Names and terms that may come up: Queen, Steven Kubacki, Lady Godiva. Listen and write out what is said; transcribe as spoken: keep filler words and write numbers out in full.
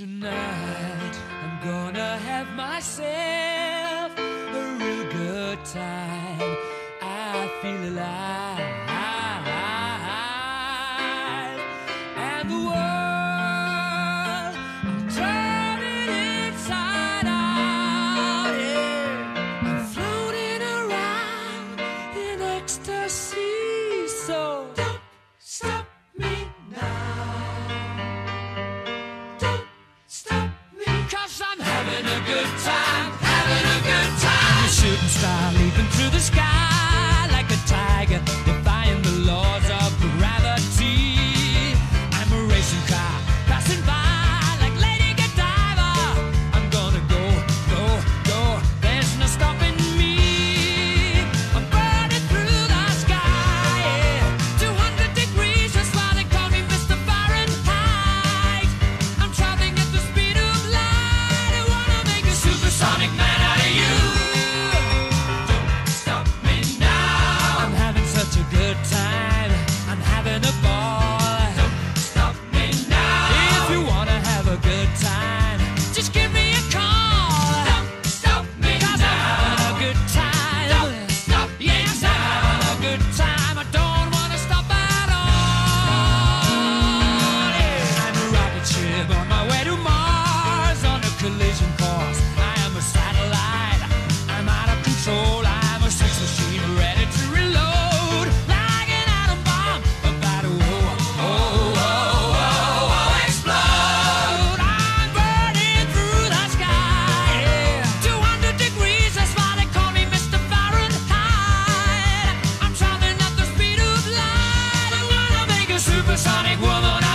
Tonight I'm gonna have myself a real good time. I feel alive, and the world, I'm turning inside out. Yeah. I'm floating around in ecstasy, so don't stop me now. Having a good time, having a good time. I'm a shooting star leaping through the sky like a tiger, defying the laws of gravity. I'm a racing car passing by like Lady Godiva. I'm gonna go, go, go. There's no stopping me. I'm burning through the sky, yeah. two hundred degrees, that's why they call me Mister Fahrenheit. I'm traveling at the speed of light. Sonic man out of you. Don't stop me now. I'm having such a good time. I'm having a ball. Don't stop me now. If you wanna have a good time, just give me a call. Don't stop me now. I'm having a good time. Don't stop me now. Yes, I'm having a good time. I don't wanna stop at all. Yeah. I'm a rocket ship on my way to Mars on a collision course. I'm a sex machine ready to reload like an atom bomb, about to oh, oh, oh, oh, oh, explode. I'm burning through the sky, yeah. two hundred degrees, that's why they call me Mister Fahrenheit. I'm traveling at the speed of light. I'm gonna make a supersonic woman.